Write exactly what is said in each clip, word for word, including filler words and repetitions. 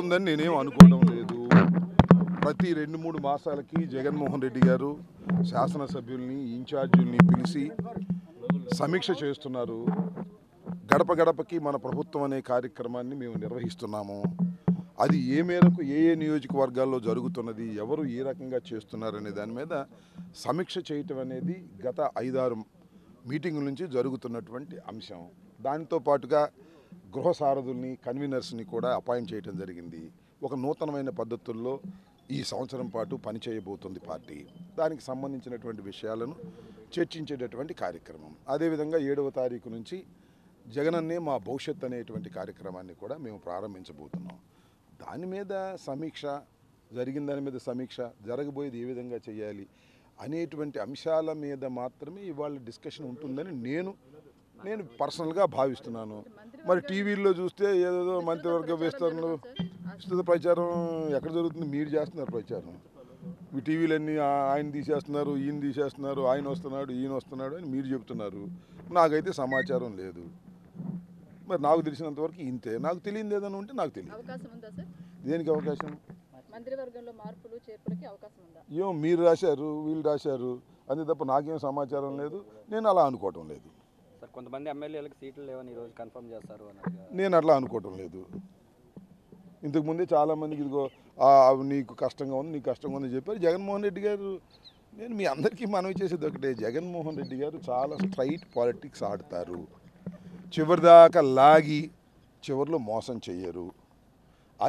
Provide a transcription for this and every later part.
ఉందని నేనేం అనుకోవడం లేదు. ప్రతి రెండు మూడు మాసాలకి జగన్ మోహన్ రెడ్డి గారు శాసనసభ్యుల్ని ఇన్ఛార్జీల్ని పిలిచి సమీక్ష చేస్తున్నారు. గడప గడపకి మన ప్రభుత్వం అనే కార్యక్రమాన్ని మేము నిర్వహిస్తున్నాము. అది ఏ మేరకు ఏ ఏ నియోజకవర్గాల్లో జరుగుతున్నది, ఎవరు ఏ రకంగా చేస్తున్నారనే దాని మీద సమీక్ష చేయటం అనేది గత ఐదారు మీటింగుల నుంచి జరుగుతున్నటువంటి అంశం. దానితో పాటుగా గృహ సారథుల్ని కన్వీనర్స్ని కూడా అపాయింట్ చేయడం జరిగింది. ఒక నూతనమైన పద్ధతుల్లో ఈ సంవత్సరం పాటు పనిచేయబోతుంది పార్టీ. దానికి సంబంధించినటువంటి విషయాలను చర్చించేటటువంటి కార్యక్రమం. అదేవిధంగా ఏడవ తారీఖు నుంచి జగనన్నే మా భవిష్యత్ అనేటువంటి కార్యక్రమాన్ని కూడా మేము ప్రారంభించబోతున్నాం. దాని మీద సమీక్ష, జరిగిన దాని మీద సమీక్ష, జరగబోయేది ఏ విధంగా చేయాలి అనేటువంటి అంశాల మీద మాత్రమే ఇవాళ డిస్కషన్ ఉంటుందని నేను నేను పర్సనల్గా భావిస్తున్నాను. మరి టీవీల్లో చూస్తే ఏదేదో మంత్రివర్గ విస్తరణలు విస్తృత ప్రచారం ఎక్కడ జరుగుతుంది? మీరు చేస్తున్నారు ప్రచారం. మీ టీవీలన్నీ ఆయన తీసేస్తున్నారు, ఈయన తీసేస్తున్నారు, ఆయన వస్తున్నాడు, ఈయన వస్తున్నాడు అని మీరు చెప్తున్నారు. నాకైతే సమాచారం లేదు. మరి నాకు తెలిసినంతవరకు ఇంతే. నాకు తెలియదు ఏదైనా ఉంటే నాకు తెలియదు. దేనికి అవకాశం? ఏం మీరు రాశారు, వీళ్ళు రాశారు, అంతే తప్ప నాకేం సమాచారం లేదు. నేను అలా అనుకోవటం లేదు. కొంతమంది ఎమ్మెల్యేలకు సీట్లు లేవని ఈరోజు కన్ఫర్మ్ చేస్తారు అని నేను అట్లా అనుకోవటం లేదు. ఇంతకుముందే చాలామందికి ఇదిగో నీకు కష్టంగా ఉంది, నీకు కష్టంగా ఉందని చెప్పారు. జగన్మోహన్ రెడ్డి గారు, నేను మీ అందరికీ మనవి చేసేది ఒకటే, జగన్మోహన్ రెడ్డి గారు చాలా స్ట్రైట్ పాలిటిక్స్ ఆడతారు. చివరిదాకా లాగి చివరిలో మోసం చేయరు.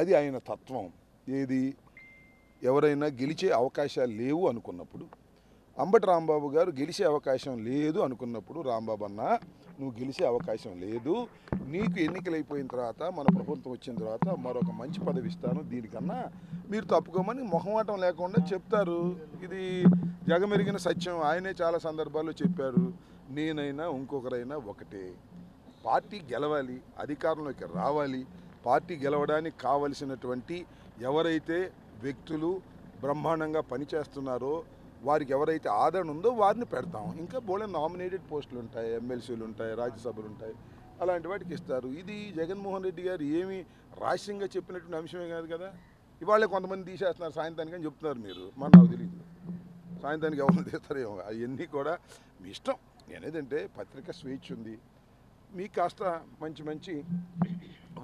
అది ఆయన తత్వం. ఏది, ఎవరైనా గెలిచే అవకాశాలు లేవు అనుకున్నప్పుడు, అంబటి రాంబాబు గారు గెలిచే అవకాశం లేదు అనుకున్నప్పుడు, రాంబాబు అన్న నువ్వు గెలిచే అవకాశం లేదు, నీకు ఎన్నికలైపోయిన తర్వాత మన ప్రభుత్వం వచ్చిన తర్వాత మరొక మంచి పదవి ఇస్తాను, దీనికన్నా మీరు తప్పుకోమని మొహమాటం లేకుండా చెప్తారు. ఇది జగమెరిగిన సత్యం. ఆయనే చాలా సందర్భాల్లో చెప్పారు. నేనైనా ఇంకొకరైనా ఒకటే, పార్టీ గెలవాలి, అధికారంలోకి రావాలి. పార్టీ గెలవడానికి కావలసినటువంటి ఎవరైతే వ్యక్తులు బ్రహ్మాండంగా పనిచేస్తున్నారో, వారికి ఎవరైతే ఆదరణ ఉందో వారిని పెడతాం. ఇంకా బోలే నామినేటెడ్ పోస్టులు ఉంటాయి, ఎమ్మెల్సీలు ఉంటాయి, రాజ్యసభలు ఉంటాయి, అలాంటి వాటికి ఇస్తారు. ఇది జగన్మోహన్ రెడ్డి గారు ఏమి రహస్యంగా చెప్పినటువంటి అంశమే కాదు కదా. ఇవాళ కొంతమంది తీసేస్తున్నారు సాయంత్రానికి అని చెప్తున్నారు మీరు. మన నాకు తెలియదు సాయంత్రానికి ఎవరు తీస్తారేమో. అవన్నీ కూడా మీ ఇష్టం. నేనేదంటే పత్రికా స్వేచ్ఛ ఉంది. మీకు కాస్త మంచి మంచి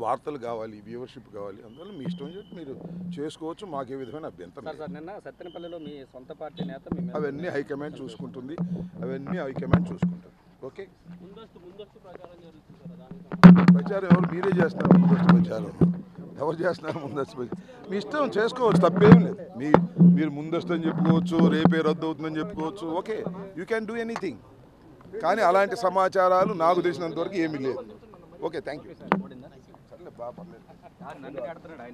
వార్తలు కావాలి, వ్యూవర్షిప్ కావాలి, అందువల్ల మీ ఇష్టం చెప్పి మీరు చేసుకోవచ్చు. మాకే విధమైన అభ్యంతరం. అవన్నీ హైకమాండ్ చూసుకుంటుంది. అవన్నీ హైకమాండ్ చూసుకుంటుంది. ఓకే, ప్రచారం ఎవరు మీరే చేస్తున్నారు? ముందస్తు ప్రచారం ఎవరు చేస్తున్నారు? ముందస్తు ప్రచారం మీ ఇష్టం, చేసుకోవచ్చు, తప్పేం లేదు. మీ మీరు ముందస్తు అని చెప్పుకోవచ్చు, రేపే రద్దు అవుతుందని చెప్పుకోవచ్చు. Okay, you can do anything. కానీ అలాంటి సమాచారాలు నాకు తెలిసినంతవరకు ఏమీ లేదు. Okay, thank you.